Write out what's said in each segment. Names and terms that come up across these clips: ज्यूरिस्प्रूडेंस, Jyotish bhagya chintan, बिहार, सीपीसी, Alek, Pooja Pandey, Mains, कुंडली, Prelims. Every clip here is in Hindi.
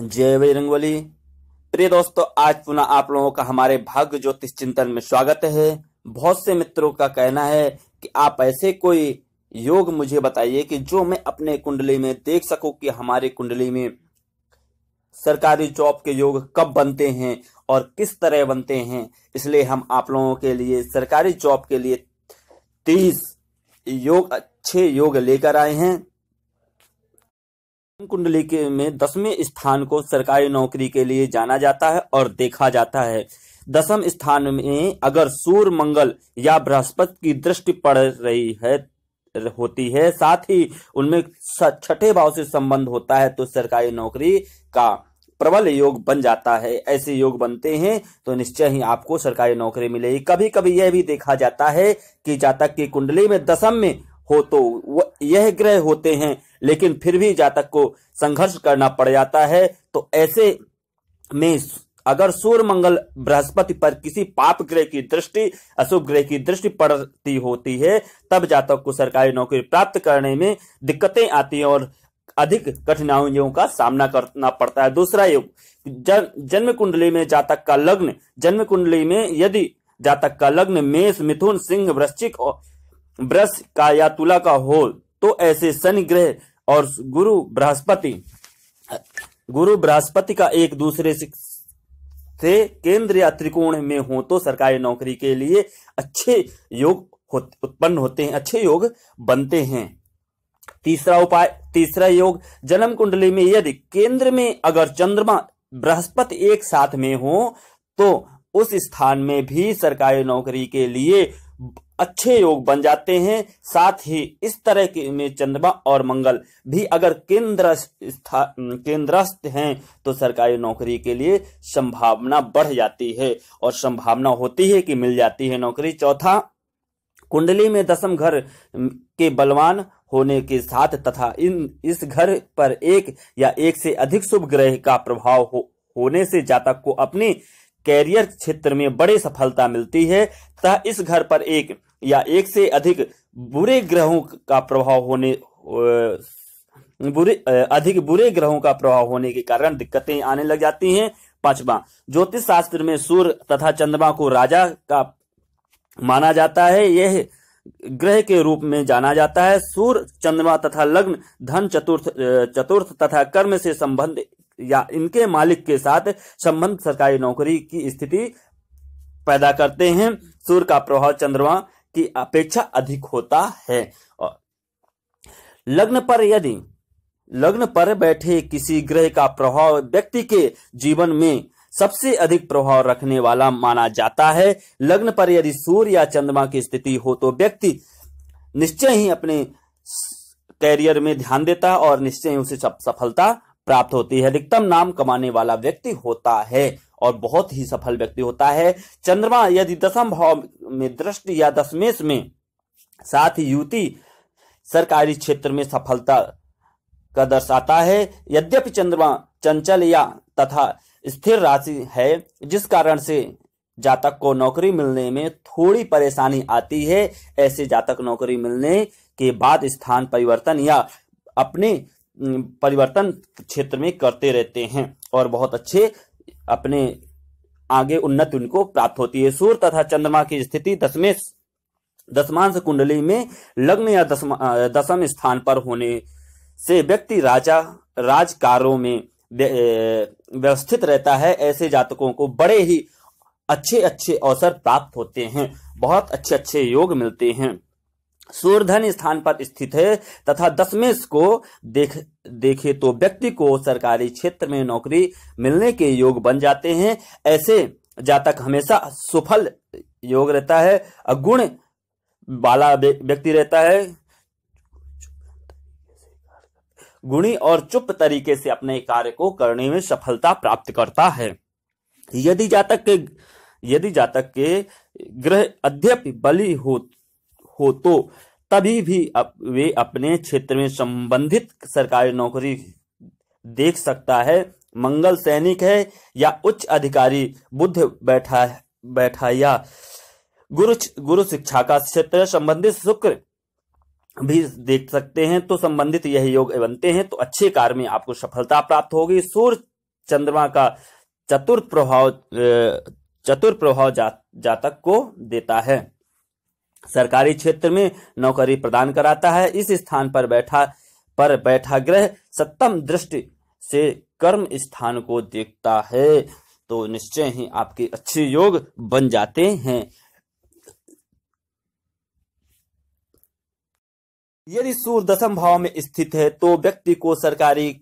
जय बजरंगबली। प्रिय दोस्तों, आज पुनः आप लोगों का हमारे भाग्य ज्योतिष चिंतन में स्वागत है। बहुत से मित्रों का कहना है कि आप ऐसे कोई योग मुझे बताइए कि जो मैं अपने कुंडली में देख सकूं कि हमारे कुंडली में सरकारी जॉब के योग कब बनते हैं और किस तरह बनते हैं। इसलिए हम आप लोगों के लिए सरकारी जॉब के लिए 30 योग अच्छे योग लेकर आए हैं। कुंडली के में 10वें स्थान को सरकारी नौकरी के लिए जाना जाता है और देखा जाता है। 10वें स्थान में अगर सूर्य, मंगल या बृहस्पति की दृष्टि पड़ रही है होती है, साथ ही उनमें 6ठे भाव से संबंध होता है, तो सरकारी नौकरी का प्रबल योग बन जाता है। ऐसे योग बनते हैं तो निश्चय ही आपको सरकारी नौकरी मिलेगी। कभी कभी यह भी देखा जाता है कि जातक की कुंडली में 10वें में हो तो यह ग्रह होते हैं, लेकिन फिर भी जातक को संघर्ष करना पड़ जाता है। तो ऐसे में अगर सूर्य, मंगल, बृहस्पति पर किसी पाप ग्रह की दृष्टि, अशुभ ग्रह की दृष्टि पड़ती होती है, तब जातक को सरकारी नौकरी प्राप्त करने में दिक्कतें आती हैं और अधिक कठिनाइयों का सामना करना पड़ता है। दूसरा योग, जन्म कुंडली में जातक का लग्न, जन्म कुंडली में यदि जातक का लग्न मेष, मिथुन, सिंह, वृश्चिक, वृष का या तुला का हो, तो ऐसे शनि ग्रह और गुरु बृहस्पति का एक दूसरे से केंद्र या त्रिकोण में हो, तो सरकारी नौकरी के लिए अच्छे योग उत्पन्न होते हैं, अच्छे योग बनते हैं। तीसरा उपाय, तीसरा योग, जन्म कुंडली में यदि केंद्र में अगर चंद्रमा, बृहस्पति एक साथ में हो, तो उस स्थान में भी सरकारी नौकरी के लिए अच्छे योग बन जाते हैं। साथ ही इस तरह के में चंद्रमा और मंगल भी अगर केंद्रस्थ हैं, तो सरकारी नौकरी के लिए संभावना बढ़ जाती है और संभावना होती है कि मिल जाती है नौकरी। चौथा, कुंडली में 10वें घर के बलवान होने के साथ तथा इस घर पर एक या एक से अधिक शुभ ग्रह का प्रभाव होने से जातक को अपनी कैरियर क्षेत्र में बड़ी सफलता मिलती है। तथा इस घर पर एक या एक से अधिक बुरे ग्रहों का प्रभाव होने अधिक बुरे ग्रहों का प्रभाव होने के कारण दिक्कतें आने लग जाती हैं। पांचवा, ज्योतिष शास्त्र में सूर्य तथा चंद्रमा को राजा का माना जाता है, यह ग्रह के रूप में जाना जाता है। सूर्य, चंद्रमा तथा लग्न धन, चतुर्थ तथा कर्म से संबंध या इनके मालिक के साथ संबंध सरकारी नौकरी की स्थिति पैदा करते हैं। सूर्य का प्रभाव चंद्रमा की अपेक्षा अधिक होता है। और लग्न पर यदि लग्न पर बैठे किसी ग्रह का प्रभाव व्यक्ति के जीवन में सबसे अधिक प्रभाव रखने वाला माना जाता है। लग्न पर यदि सूर्य या चंद्रमा की स्थिति हो, तो व्यक्ति निश्चय ही अपने कैरियर में ध्यान देता है और निश्चय ही उसे सफलता प्राप्त होती है। अधिकतम नाम कमाने वाला व्यक्ति होता है और बहुत ही सफल व्यक्ति होता है। चंद्रमा यदि 10वें भाव में दृष्टि या 10वें में, साथ ही युति सरकारी क्षेत्र में सफलता का दर्शाता है। यद्यपि चंद्रमा चंचल या तथा स्थिर राशि है, जिस कारण से जातक को नौकरी मिलने में थोड़ी परेशानी आती है। ऐसे जातक नौकरी मिलने के बाद स्थान परिवर्तन या अपने परिवर्तन क्षेत्र में करते रहते हैं और बहुत अच्छे अपने आगे उन्नति उनको प्राप्त होती है। सूर्य तथा चंद्रमा की स्थिति 10वां कुंडली में लग्न या 10वें स्थान पर होने से व्यक्ति राजकार्यों में व्यवस्थित रहता है। ऐसे जातकों को बड़े ही अच्छे अच्छे अवसर प्राप्त होते हैं, बहुत अच्छे अच्छे योग मिलते हैं। सूर्य धन स्थान पर स्थित है तथा 10वें को देखे तो व्यक्ति को सरकारी क्षेत्र में नौकरी मिलने के योग बन जाते हैं। ऐसे जातक हमेशा सफल योग रहता है, गुण वाला व्यक्ति रहता है, गुणी और चुप तरीके से अपने कार्य को करने में सफलता प्राप्त करता है। यदि जातक के ग्रह अद्यपि बली हो तो तभी भी वे अपने क्षेत्र में संबंधित सरकारी नौकरी देख सकता है। मंगल सैनिक है या उच्च अधिकारी, बुध बैठा या गुरु शिक्षा का क्षेत्र संबंधित, शुक्र भी देख सकते हैं, तो संबंधित यह योग बनते हैं तो अच्छे कार्य में आपको सफलता प्राप्त होगी। सूर्य चंद्रमा का चतुर्थ प्रभाव जातक को देता है। सरकारी क्षेत्र में नौकरी प्रदान कराता है। इस स्थान पर बैठा ग्रह सप्तम दृष्टि से कर्म स्थान को देखता है, तो निश्चय ही आपके अच्छे योग बन जाते हैं। यदि सूर्य दशम भाव में स्थित है तो व्यक्ति को सरकारी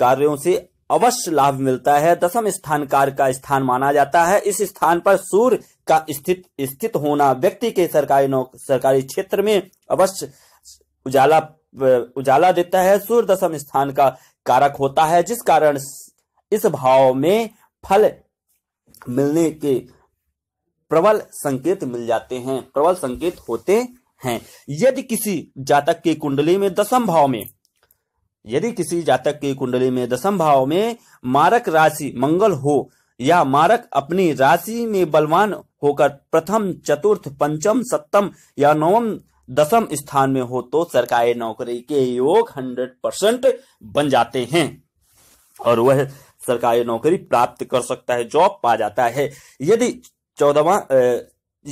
कार्यों से अवश्य लाभ मिलता है। दशम स्थान कार्य का स्थान माना जाता है। इस स्थान पर सूर्य का स्थित होना व्यक्ति के सरकारी क्षेत्र में अवश्य उजाला देता है। सूर्य दशम स्थान का कारक होता है, जिस कारण इस भाव में फल मिलने के प्रबल संकेत होते हैं। यदि किसी जातक की कुंडली में दशम भाव में मारक राशि मंगल हो या मारक अपनी राशि में बलवान होकर प्रथम, चतुर्थ, पंचम, सप्तम या नवम, दशम स्थान में हो तो सरकारी नौकरी के योग 100% बन जाते हैं और वह सरकारी नौकरी प्राप्त कर सकता है, जॉब पा जाता है।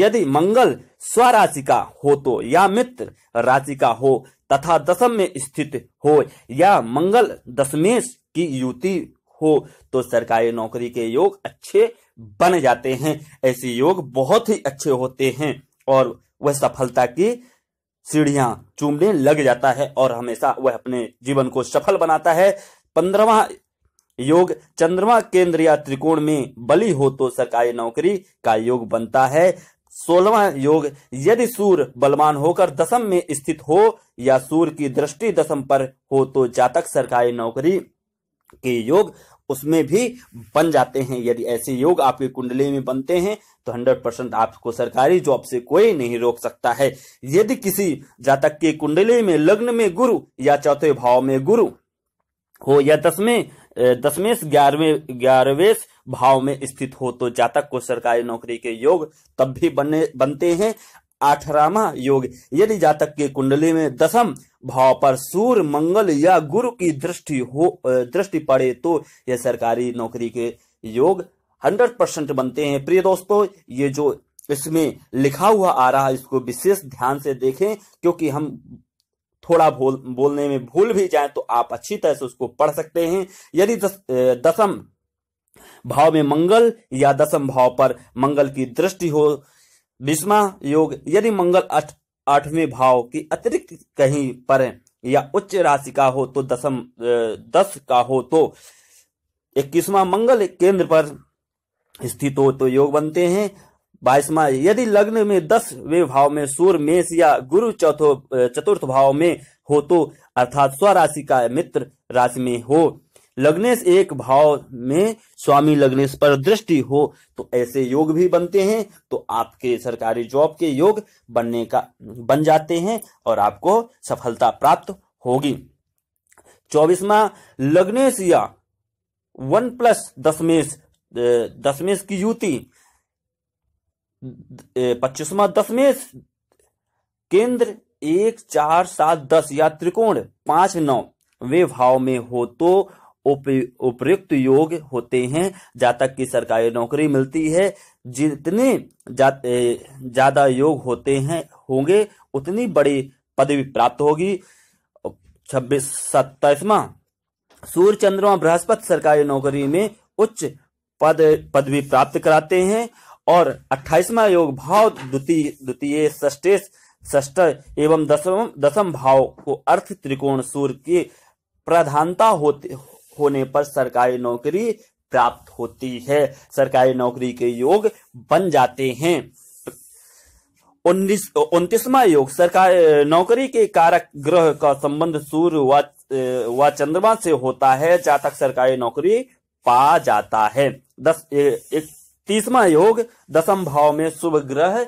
यदि मंगल स्वराशि का हो तो या मित्र राशि का हो तथा दशम में स्थित हो या मंगल दशमेश की युति हो तो सरकारी नौकरी के योग अच्छे बन जाते हैं। ऐसे योग बहुत ही अच्छे होते हैं और वह सफलता की सीढ़ियां चूमने लग जाता है और हमेशा वह अपने जीवन को सफल बनाता है। 15वां योग चंद्रमा केंद्रीय त्रिकोण में बली हो तो सरकारी नौकरी का योग बनता है। 16वां योग यदि सूर्य बलवान होकर दशम में स्थित हो या सूर्य की दृष्टि दशम पर हो तो जातक सरकारी नौकरी के योग उसमें भी बन जाते हैं। यदि ऐसे योग आपकी कुंडली में बनते हैं तो 100% आपको सरकारी जॉब से कोई नहीं रोक सकता है। यदि किसी जातक की कुंडली में लग्न में गुरु या चौथे भाव में गुरु हो या दसमेश ग्यारहवें भाव में स्थित हो तो जातक को सरकारी नौकरी के योग तब भी बनते हैं। 18वां योग यदि जातक की कुंडली में दशम भाव पर सूर्य, मंगल या गुरु की दृष्टि पड़े तो यह सरकारी नौकरी के योग 100% बनते हैं। प्रिय दोस्तों, ये जो इसमें लिखा हुआ आ रहा है इसको विशेष ध्यान से देखें, क्योंकि हम थोड़ा बोलने में भूल भी जाए तो आप अच्छी तरह से उसको पढ़ सकते हैं। यदि दशम भाव में मंगल या दशम भाव पर मंगल की दृष्टि हो। 20वां योग यदि मंगल 8वें भाव की अतिरिक्त कहीं पर या उच्च राशि का हो तो 10 का हो तो 21वां मंगल केंद्र पर स्थित हो तो योग बनते हैं। 22वां यदि लग्न में 10वें भाव में सूर्य, मेष या गुरु चतुर्थ भाव में हो तो अर्थात स्वराशि का मित्र राशि में हो, लग्नेश 1 भाव में स्वामी लग्नेश पर दृष्टि हो तो ऐसे योग भी बनते हैं। तो आपके सरकारी जॉब के योग बन जाते हैं और आपको सफलता प्राप्त होगी। 24वां लग्नेश या 1+ दशमेश की युति, 25वां दशमेश केंद्र 1, 4, 7, 10 या त्रिकोण 5, 9वें भाव में हो तो उपयुक्त योग होते हैं। जातक की सरकारी नौकरी मिलती है। जितने ज्यादा योग होंगे उतनी बड़ी पदवी प्राप्त होगी। 27वां सूर्य, चंद्रमा, बृहस्पति सरकारी नौकरी में उच्च पदवी प्राप्त कराते हैं। और 28वां योग भाव द्वितीय, षष्ठ एवं दशम भाव को अर्थ त्रिकोण सूर्य की प्रधानता होने पर सरकारी नौकरी प्राप्त होती है। सरकारी नौकरी के योग बन जाते हैं। 29वां योग सरकारी नौकरी के कारक ग्रह का संबंध सूर्य व चंद्रमा से होता है। जातक सरकारी नौकरी पा जाता है। 30वां योग दशम भाव में शुभ ग्रह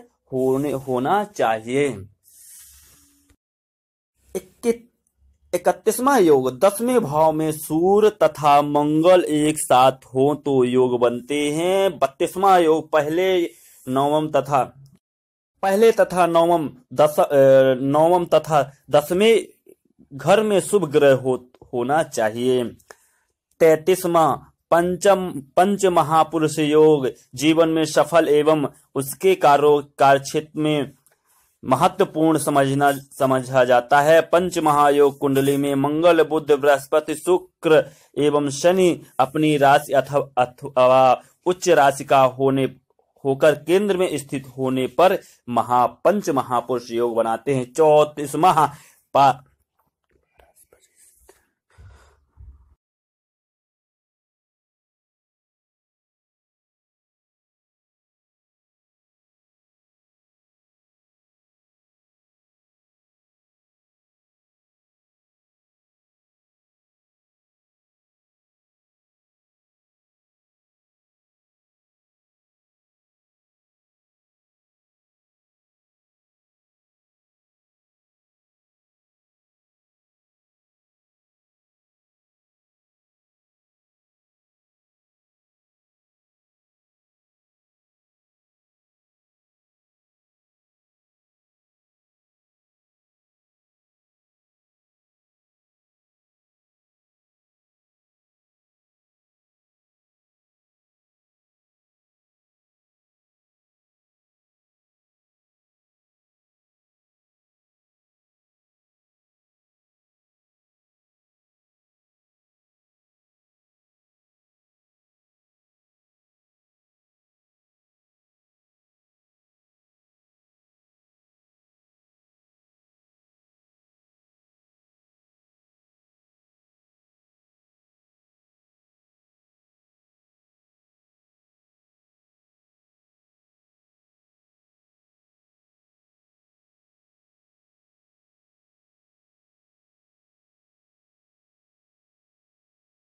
होना चाहिए। 31वां योग 10वें भाव में सूर्य तथा मंगल एक साथ हो तो योग बनते हैं। 32वां योग पहले नवम तथा 10वें घर में शुभ ग्रह होना चाहिए। 35वां पंच महापुरुष योग जीवन में सफल एवं उसके कार्यक्षेत्र में महत्वपूर्ण समझा जाता है। पंच महायोग कुंडली में मंगल, बुध, बृहस्पति, शुक्र एवं शनि अपनी राशि अथवा उच्च राशि का होकर केंद्र में स्थित होने पर महापंच महापुरुष योग बनाते हैं। 34वां